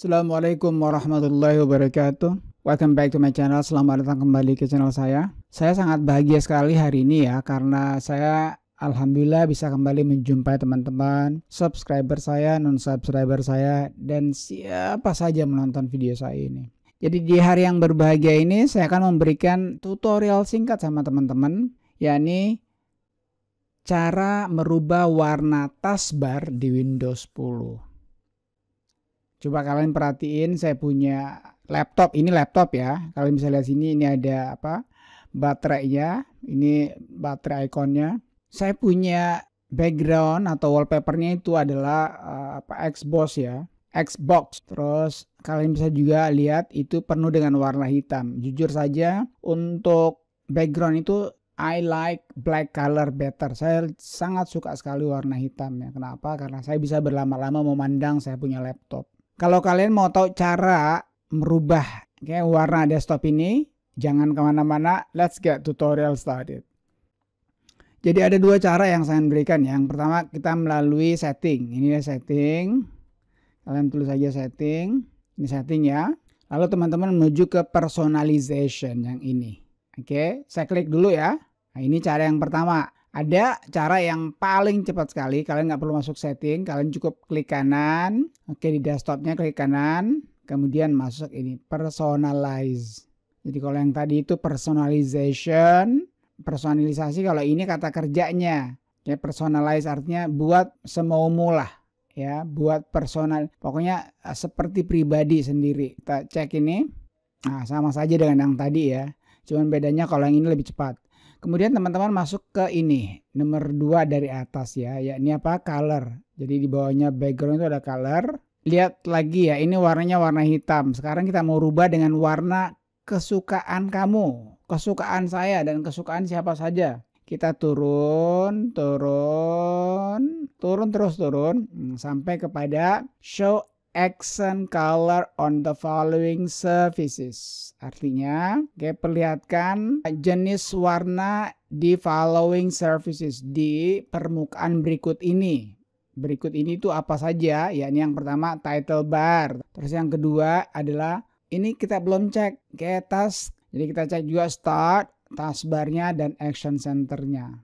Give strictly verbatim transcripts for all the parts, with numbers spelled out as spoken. Assalamualaikum warahmatullahi wabarakatuh. Welcome back to my channel. Selamat datang kembali ke channel saya. Saya sangat bahagia sekali hari ini ya, karena saya alhamdulillah bisa kembali menjumpai teman-teman subscriber saya, non-subscriber saya, dan siapa saja menonton video saya ini. Jadi di hari yang berbahagia ini saya akan memberikan tutorial singkat sama teman-teman, yakni cara merubah warna taskbar di Windows sepuluh. Coba kalian perhatiin, saya punya laptop, ini laptop ya. Kalian bisa lihat sini, ini ada apa? Baterainya, ini baterai ikonnya. Saya punya background atau wallpapernya itu adalah uh, apa? Xbox ya, Xbox. Terus kalian bisa juga lihat itu penuh dengan warna hitam. Jujur saja, untuk background itu I like black color better. Saya sangat suka sekali warna hitamnya. Kenapa? Karena saya bisa berlama-lama memandang saya punya laptop. Kalau kalian mau tahu cara merubah kayak warna desktop ini, jangan kemana-mana. Let's get tutorial started. Jadi ada dua cara yang saya berikan. Yang pertama kita melalui setting. Ini setting. Kalian tulis aja setting. Ini setting ya. Lalu teman-teman menuju ke personalization yang ini. Oke, saya klik dulu ya. Nah, ini cara yang pertama. Ada cara yang paling cepat sekali. Kalian nggak perlu masuk setting. Kalian cukup klik kanan. Oke, di desktopnya klik kanan. Kemudian masuk ini. Personalize. Jadi kalau yang tadi itu personalization. Personalisasi. Kalau ini kata kerjanya. Ya, personalize artinya buat semaumu lah. Ya, buat personal. Pokoknya seperti pribadi sendiri. Kita cek ini. Nah, sama saja dengan yang tadi ya. Cuman bedanya kalau yang ini lebih cepat. Kemudian teman-teman masuk ke ini, nomor dua dari atas ya, yakni apa? Color. Jadi di bawahnya background itu ada color. Lihat lagi ya, ini warnanya warna hitam. Sekarang kita mau rubah dengan warna kesukaan kamu, kesukaan saya, dan kesukaan siapa saja. Kita turun, turun, turun terus turun, sampai kepada show action color on the following surfaces. Artinya, kayak perlihatkan jenis warna di following surfaces, di permukaan berikut ini. Berikut ini itu apa saja? Ya, ini yang pertama title bar. Terus yang kedua adalah ini kita belum cek, kayak task. Jadi kita cek juga start, taskbarnya, dan action centernya.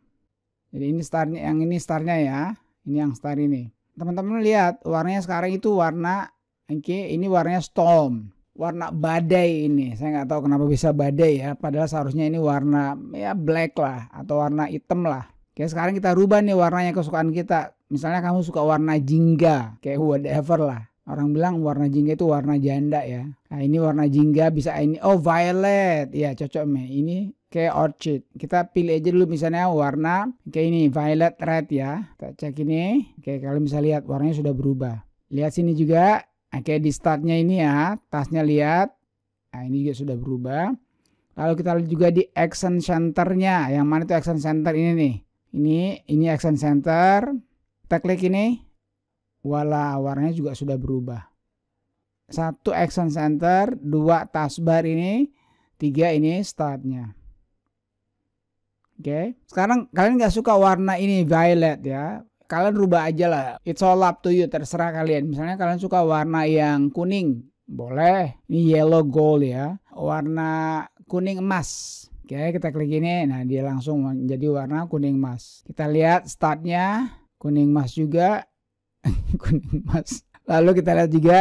Jadi ini startnya, yang ini startnya ya. Ini yang start ini. Teman-teman lihat warnanya sekarang itu warna, oke, okay, ini warnanya storm, warna badai ini. Saya nggak tahu kenapa bisa badai ya, padahal seharusnya ini warna ya black lah atau warna hitam lah. Oke, okay, sekarang kita rubah nih warnanya kesukaan kita. Misalnya kamu suka warna jingga, kayak whatever lah. Orang bilang warna jingga itu warna janda ya. Nah, ini warna jingga bisa ini, oh violet, ya cocok meh. Ini kayak orchid. Kita pilih aja dulu misalnya warna kayak ini violet red ya. Kita cek ini. Oke, kalian bisa lihat warnanya sudah berubah. Lihat sini juga. Oke, di startnya ini ya, tasnya lihat. Nah, ini juga sudah berubah. Lalu kita lihat juga di action centernya. Yang mana itu action center ini nih. Ini ini action center. Kita klik ini. Wala, warnanya juga sudah berubah. Satu action center, dua taskbar ini, tiga ini startnya. Oke, okay. Sekarang kalian nggak suka warna ini violet ya, kalian rubah aja lah. It's all up to you, terserah kalian. Misalnya kalian suka warna yang kuning, boleh. Ini yellow gold ya, warna kuning emas. Oke, okay, kita klik ini, nah dia langsung menjadi warna kuning emas. Kita lihat startnya kuning emas juga, kuning emas. Lalu kita lihat juga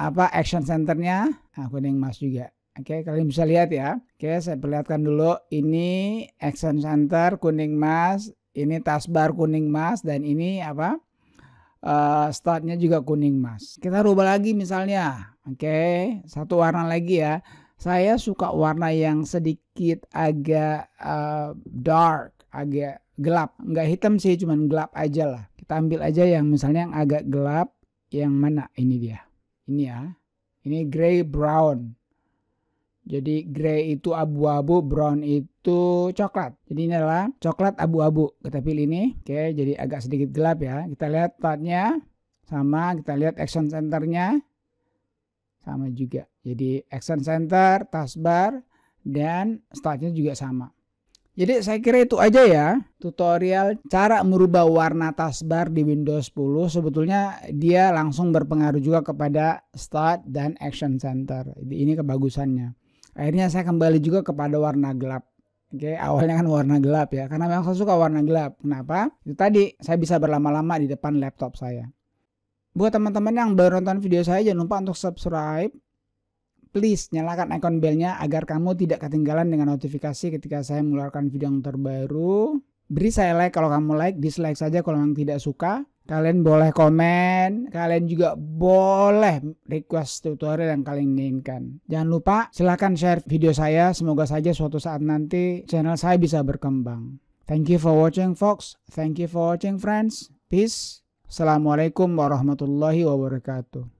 apa action centernya, nah, kuning emas juga. Oke, okay, kalian bisa lihat ya. Oke, okay, saya perlihatkan dulu. Ini action center kuning emas, ini taskbar kuning emas, dan ini apa? Uh, startnya juga kuning emas. Kita rubah lagi misalnya. Oke, okay, satu warna lagi ya. Saya suka warna yang sedikit agak uh, dark, agak gelap. Nggak hitam sih, cuman gelap aja lah. Kita ambil aja yang misalnya yang agak gelap. Yang mana? Ini dia. Ini ya. Ini grey brown. Jadi grey itu abu-abu, brown itu coklat. Jadi ini adalah coklat abu-abu. Kita pilih ini. Oke, jadi agak sedikit gelap ya. Kita lihat startnya sama, kita lihat action centernya sama juga. Jadi action center, taskbar, dan startnya juga sama. Jadi saya kira itu aja ya tutorial cara merubah warna taskbar di Windows sepuluh. Sebetulnya dia langsung berpengaruh juga kepada Start dan Action Center. Ini kebagusannya. Akhirnya saya kembali juga kepada warna gelap. Oke, awalnya kan warna gelap ya, karena memang saya suka warna gelap. Kenapa? Itu tadi, saya bisa berlama-lama di depan laptop saya. Buat teman-teman yang baru nonton video saya, jangan lupa untuk subscribe. Please nyalakan icon belnya agar kamu tidak ketinggalan dengan notifikasi ketika saya mengeluarkan video yang terbaru. Beri saya like kalau kamu like, dislike saja kalau memang tidak suka. Kalian boleh komen, kalian juga boleh request tutorial yang kalian inginkan. Jangan lupa silahkan share video saya, semoga saja suatu saat nanti channel saya bisa berkembang. Thank you for watching folks, thank you for watching friends, peace. Assalamualaikum warahmatullahi wabarakatuh.